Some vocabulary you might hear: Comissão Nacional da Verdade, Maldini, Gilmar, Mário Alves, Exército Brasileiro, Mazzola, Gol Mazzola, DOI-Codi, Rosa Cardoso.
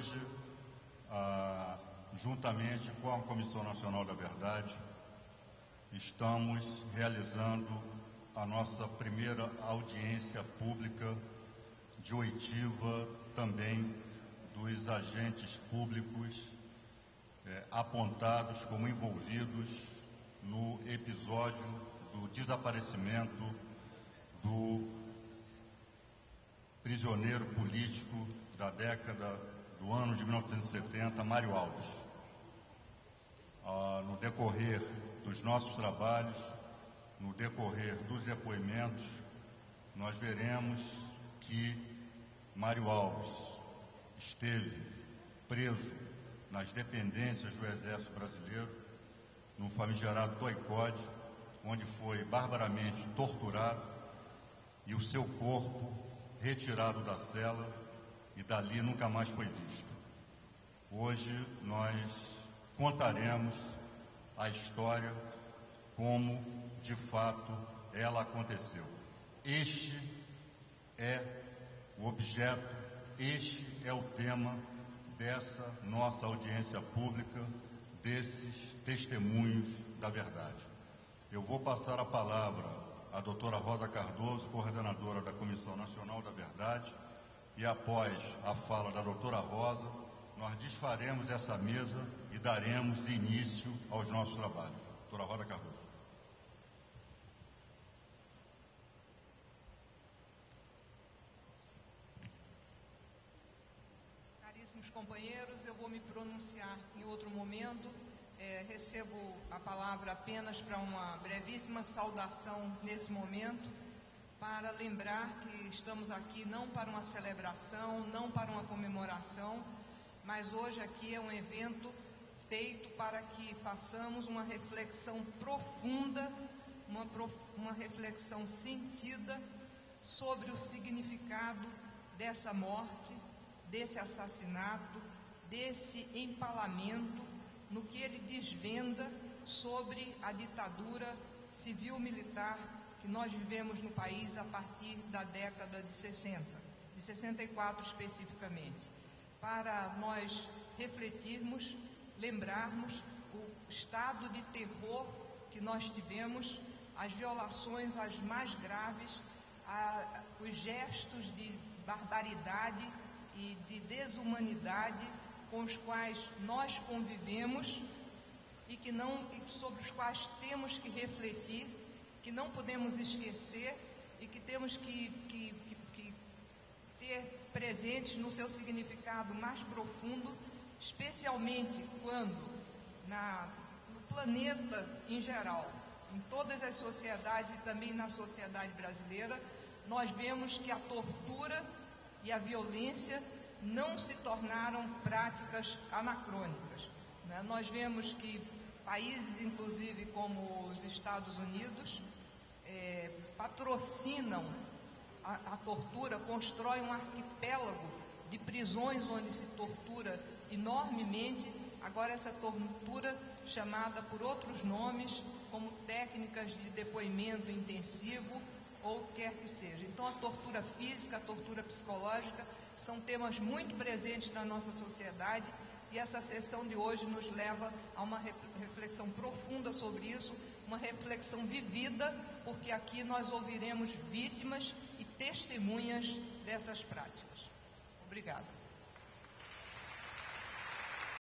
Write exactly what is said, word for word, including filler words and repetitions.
hoje, ah, juntamente com a Comissão Nacional da Verdade, estamos realizando a nossa primeira audiência pública de oitiva também dos agentes públicos eh, apontados como envolvidos no episódio do desaparecimento do prisioneiro político da década do ano de mil novecentos e setenta, Mário Alves. Ah, no decorrer dos nossos trabalhos, no decorrer dos depoimentos, nós veremos que Mário Alves esteve preso nas dependências do Exército Brasileiro, no famigerado D O I-Codi, onde foi barbaramente torturado e o seu corpo retirado da cela e dali nunca mais foi visto. Hoje nós contaremos a história como de fato ela aconteceu. Este é o objeto, este é o tema dessa nossa audiência pública, desses testemunhos da verdade. Eu vou passar a palavra à doutora Rosa Cardoso, coordenadora da Comissão Nacional da Verdade, e após a fala da doutora Rosa, nós desfaremos essa mesa e daremos início aos nossos trabalhos. Doutora Rosa Cardoso. Companheiros, eu vou me pronunciar em outro momento, é, recebo a palavra apenas para uma brevíssima saudação nesse momento, para lembrar que estamos aqui não para uma celebração, não para uma comemoração, mas hoje aqui é um evento feito para que façamos uma reflexão profunda, uma, prof... uma reflexão sentida sobre o significado dessa morte, desse assassinato, desse empalamento, no que ele desvenda sobre a ditadura civil-militar que nós vivemos no país a partir da década de sessenta, de sessenta e quatro especificamente. Para nós refletirmos, lembrarmos o estado de terror que nós tivemos, as violações as mais graves, a, os gestos de barbaridade e de desumanidade com os quais nós convivemos e que não, e sobre os quais temos que refletir, que não podemos esquecer e que temos que, que, que, que ter presentes no seu significado mais profundo, especialmente quando na, no planeta em geral, em todas as sociedades e também na sociedade brasileira, nós vemos que a tortura e a violência não se tornaram práticas anacrônicas, né? Nós vemos que países, inclusive como os Estados Unidos, é, patrocinam a, a tortura, constroem um arquipélago de prisões onde se tortura enormemente, agora essa tortura chamada por outros nomes, como técnicas de depoimento intensivo, ou quer que seja. Então, a tortura física, a tortura psicológica são temas muito presentes na nossa sociedade e essa sessão de hoje nos leva a uma reflexão profunda sobre isso, uma reflexão vivida, porque aqui nós ouviremos vítimas e testemunhas dessas práticas. Obrigada.